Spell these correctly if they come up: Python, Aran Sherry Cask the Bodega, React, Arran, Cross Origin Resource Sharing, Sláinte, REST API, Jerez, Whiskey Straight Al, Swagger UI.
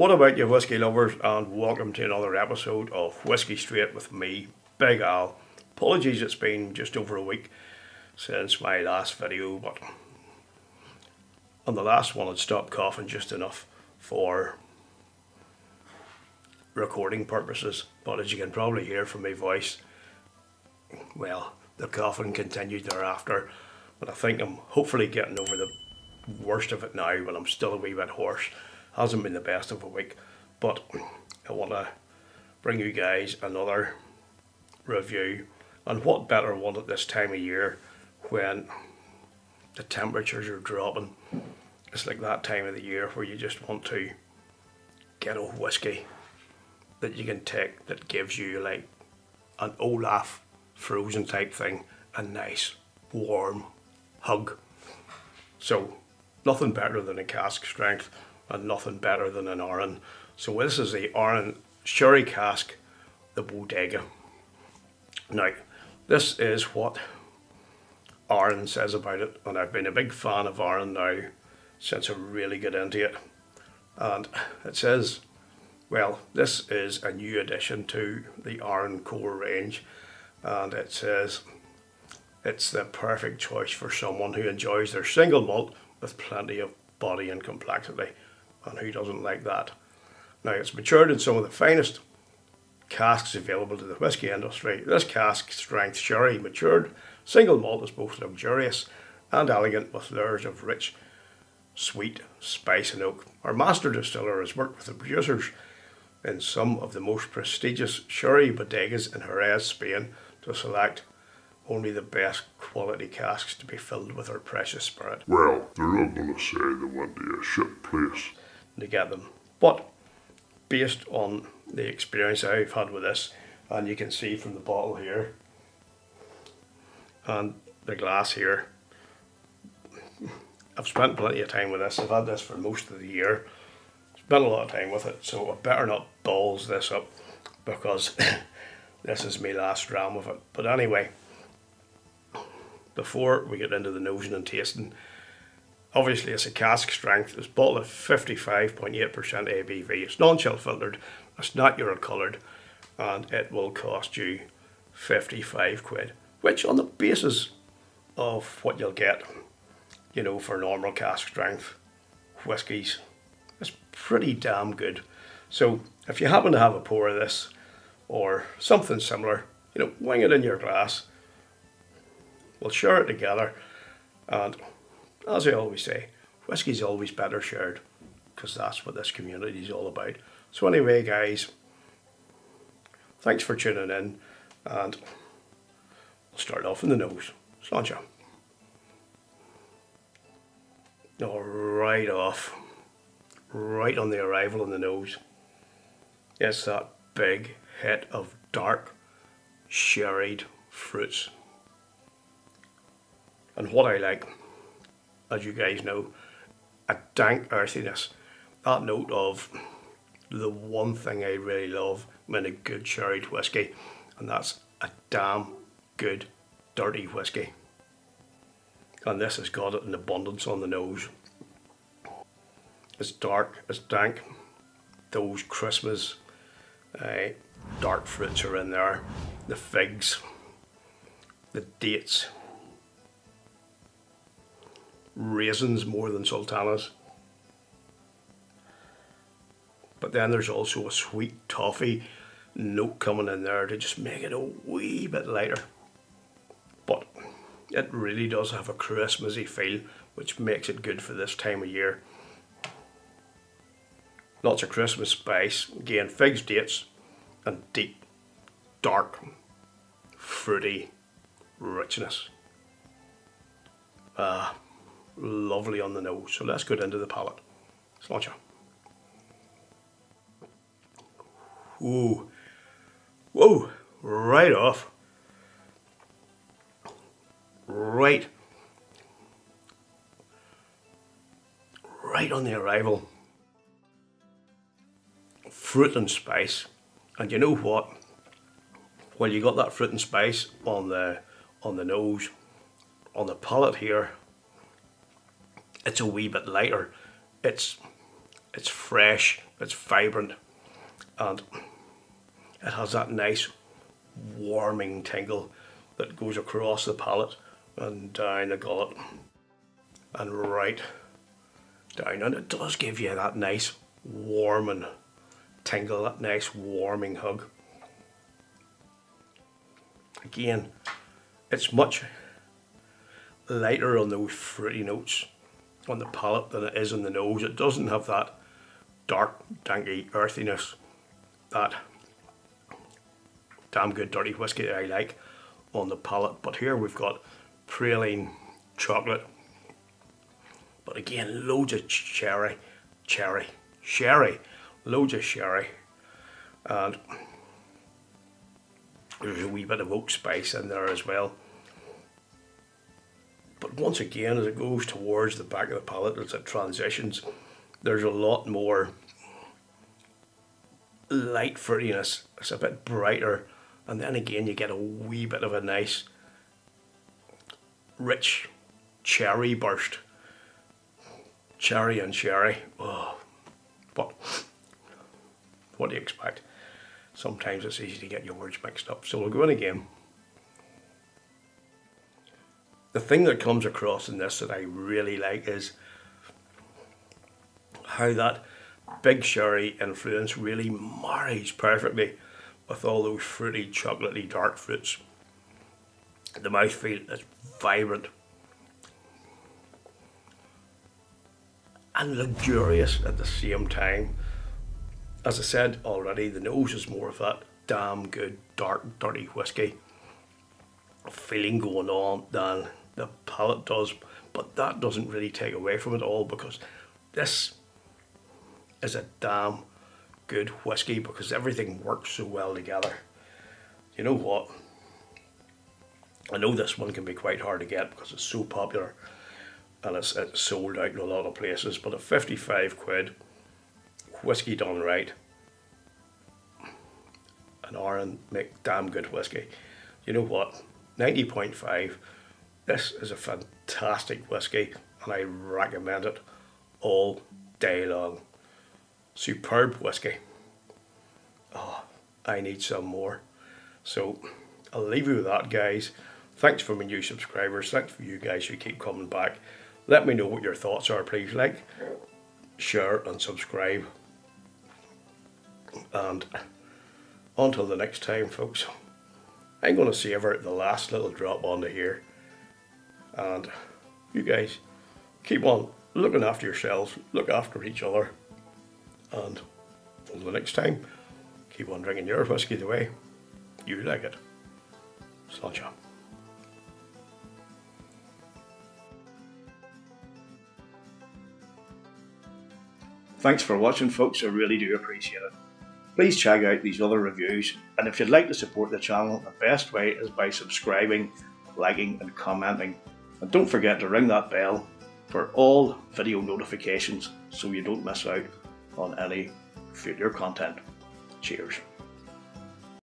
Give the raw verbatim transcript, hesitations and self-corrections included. What about you, whiskey lovers, and welcome to another episode of Whiskey Straight with me, Big Al. Apologies, it's been just over a week since my last video, but on the last one I'd stopped coughing just enough for recording purposes, but as you can probably hear from my voice, well, the coughing continued thereafter, but I think I'm hopefully getting over the worst of it now, but I'm still a wee bit hoarse. Hasn't been the best of a week, but I want to bring you guys another review, and what better one at this time of year when the temperatures are dropping. It's like that time of the year where you just want to get a whiskey that you can take that gives you like an Olaf frozen type thing, a nice warm hug. So nothing better than a cask strength and nothing better than an Aran. So this is the Aran Sherry Cask the Bodega. Now this is what Aran says about it, and I've been a big fan of Aran now since I really got into it, and it says, well, this is a new addition to the Aran core range, and it says it's the perfect choice for someone who enjoys their single malt with plenty of body and complexity, and who doesn't like that. Now it's matured in some of the finest casks available to the whisky industry. This cask strength sherry matured single malt is both luxurious and elegant, with layers of rich, sweet spice and oak. Our master distiller has worked with the producers in some of the most prestigious sherry bodegas in Jerez, Spain, to select only the best quality casks to be filled with our precious spirit. Well, they're all gonna say they went to a shit place to get them. But based on the experience I've had with this, and you can see from the bottle here and the glass here, I've spent plenty of time with this. I've had this for most of the year. Spent a lot of time with it, so I better not balls this up, because this is my last ram of it. But anyway, before we get into the nosing and tasting, obviously it's a cask strength. It's bottled at fifty-five point eight percent A B V. It's non-chill filtered. It's natural coloured, and it will cost you fifty-five quid, which on the basis of what you'll get, you know, for normal cask strength whiskies, it's pretty damn good. So if you happen to have a pour of this or something similar, you know, wing it in your glass. We'll share it together, and as I always say, whiskey's always better shared, because that's what this community is all about. So anyway guys, thanks for tuning in, and we'll start off in the nose. Sláinte. All right off. Right on the arrival in the nose, it's that big hit of dark, sherried fruits. And what I like, as you guys know, a dank earthiness. That note of the one thing I really love in a good sherried whiskey, and that's a damn good, dirty whiskey. And this has got it in abundance on the nose. It's dark, it's dank. Those Christmas uh, dark fruits are in there. The figs, the dates, raisins more than sultanas. But then there's also a sweet toffee note coming in there to just make it a wee bit lighter. But it really does have a Christmassy feel, which makes it good for this time of year. Lots of Christmas spice, again figs, dates, and deep, dark, fruity richness. Ah, lovely on the nose. So let's get into the palate. Sláinte. Ooh, whoa, right off. Right, right on the arrival. Fruit and spice, and you know what? Well, you got that fruit and spice on the on the nose, on the palate here. It's a wee bit lighter. It's it's fresh, it's vibrant, and it has that nice warming tingle that goes across the palate and down the gullet and right down, and it does give you that nice warming tingle, that nice warming hug. Again, it's much lighter on those fruity notes on the palate than it is on the nose. It doesn't have that dark, danky earthiness that damn good dirty whiskey that I like on the palate. But here we've got praline chocolate, but again loads of cherry, cherry, sherry, loads of sherry, and there's a wee bit of oak spice in there as well. But once again, as it goes towards the back of the palate, as it transitions, there's a lot more light fruitiness. It's a bit brighter, and then again you get a wee bit of a nice rich cherry burst. Cherry and sherry. Oh, but what do you expect? Sometimes it's easy to get your words mixed up. So we'll go in again. The thing that comes across in this that I really like is how that big sherry influence really marries perfectly with all those fruity, chocolatey, dark fruits. The mouthfeel is vibrant and luxurious at the same time. As I said already, the nose is more of that damn good, dark, dirty whiskey feeling going on than the palate does, but that doesn't really take away from it all, because this is a damn good whiskey, because everything works so well together. You know what? I know this one can be quite hard to get because it's so popular and it's, it's sold out in a lot of places, but at fifty-five quid, whiskey done right, and Aran make damn good whiskey. You know what? ninety point five. This is a fantastic whiskey, and I recommend it all day long. Superb whiskey. Oh, I need some more. So I'll leave you with that, guys. Thanks for my new subscribers. Thanks for you guys who keep coming back. Let me know what your thoughts are, please. Like, share, and subscribe. And until the next time, folks, I'm going to savour the last little drop onto here. And you guys, keep on looking after yourselves, look after each other. And until the next time, keep on drinking your whiskey the way you like it. Sláinte. Thanks for watching, folks, I really do appreciate it. Please check out these other reviews, and if you'd like to support the channel, the best way is by subscribing, liking and commenting. And don't forget to ring that bell for all video notifications so you don't miss out on any future content. Cheers.